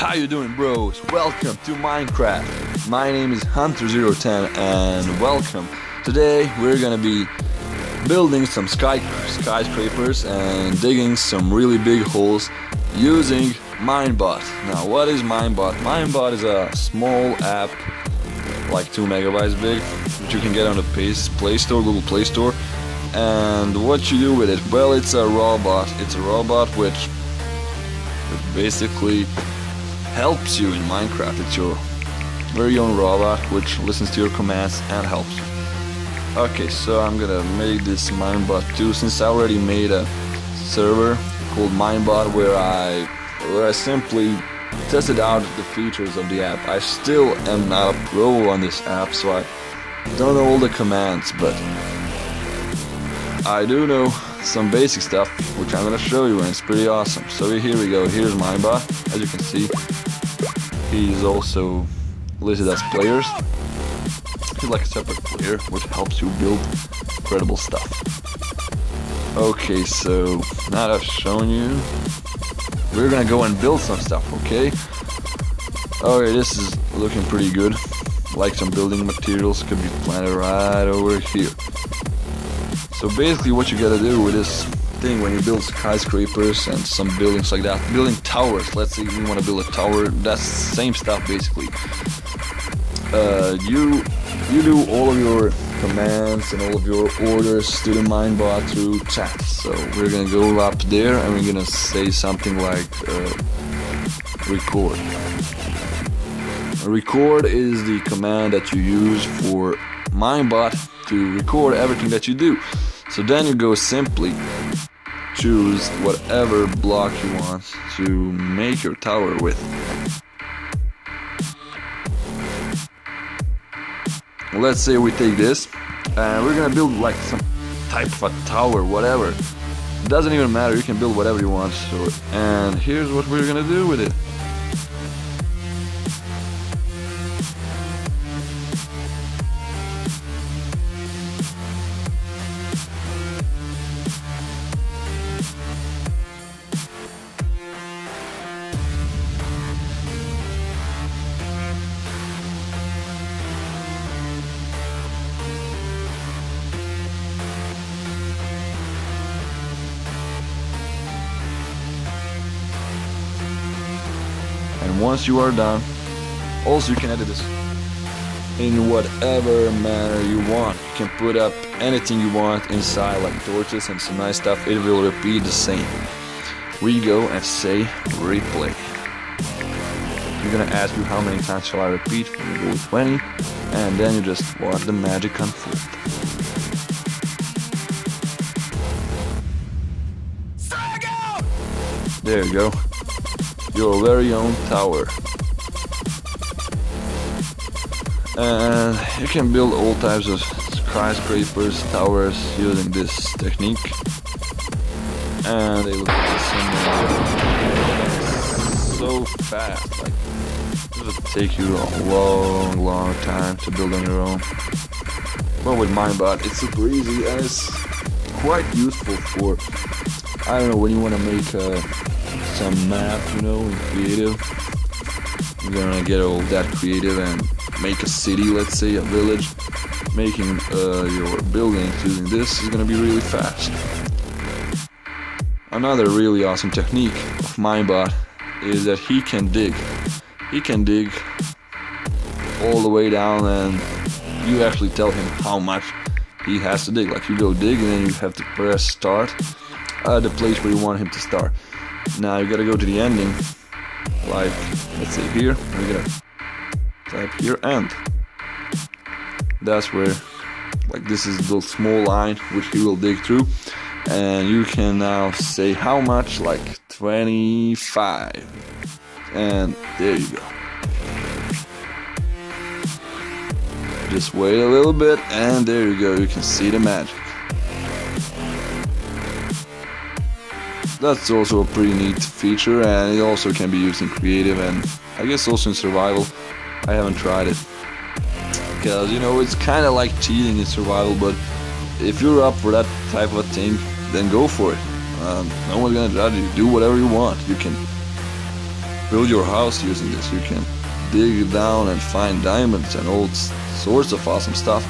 How you doing, bros? Welcome to Minecraft. My name is Hunter010 and welcome. Today we're gonna be building some skyscrapers and digging some really big holes using Minebot. Now, what is Minebot? Minebot is a small app, like 2 MB big, which you can get on the Play Store, Google Play Store. And what you do with it? Well, it's a robot. It's a robot which basically helps you in Minecraft. It's your very own robot which listens to your commands and helps you. Okay, so I'm gonna make this Minebot too, since I already made a server called Minebot where I simply tested out the features of the app. I still am not a pro on this app, so I don't know all the commands, but I do know some basic stuff which I'm gonna show you, and it's pretty awesome. So here we go, here's Minebot. As you can see, he's also listed as players. He's like a separate player which helps you build incredible stuff. Okay, so now that I've shown you, we're gonna go and build some stuff, okay? Okay, this is looking pretty good. Like, some building materials could be planted right over here. So basically what you gotta do with this thing when you build skyscrapers and some buildings like that, building towers, let's say you wanna build a tower, that's the same stuff basically. You do all of your commands and all of your orders to the Minebot through chat. So we're gonna go up there and we're gonna say something like record. Record is the command that you use for Minebot to record everything that you do. So then you go simply choose whatever block you want to make your tower with. Let's say we take this and we're gonna build like some type of a tower, whatever. It doesn't even matter, you can build whatever you want. So, and here's what we're gonna do with it. Once you are done, also you can edit this in whatever manner you want. You can put up anything you want inside, like torches and some nice stuff. It will repeat the same. We go and say replay. You're gonna ask you how many times shall I repeat. You go 20, and then you just watch the magic unfold. There you go. Your very own tower, and you can build all types of skyscrapers, towers using this technique, and they look so fast. Like, it would take you a long time to build on your own, but with Minebot it's super easy and it's quite useful for, I don't know, when you want to make some map, you know, in creative. You're gonna get all that creative and make a city, let's say, a village. Making your buildings using this is gonna be really fast. Another really awesome technique of Minebot is that he can dig. He can dig all the way down, and you actually tell him how much he has to dig. Like, you go dig and then you have to press start at the place where you want him to start. Now you gotta go to the ending, like, let's say here, we're gonna type here end. That's where, like, this is the small line which he will dig through, and you can now say how much, like 25, and there you go. Just wait a little bit, and there you go, you can see the magic. That's also a pretty neat feature, and it also can be used in creative and I guess also in survival. I haven't tried it, because, you know, it's kind of like cheating in survival, but if you're up for that type of thing, then go for it. No one's gonna judge you. Do whatever you want. You can build your house using this. You can dig down and find diamonds and all sorts of awesome stuff.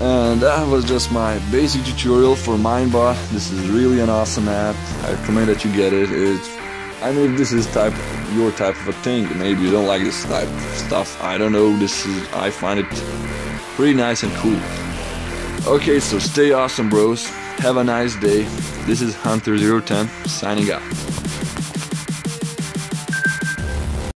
And that was just my basic tutorial for MineBot. This is really an awesome app. I recommend that you get it. I mean, this is your type of a thing. Maybe you don't like this type of stuff. I don't know. I find it pretty nice and cool. Okay, so stay awesome, bros. Have a nice day. This is Hunter010 signing out.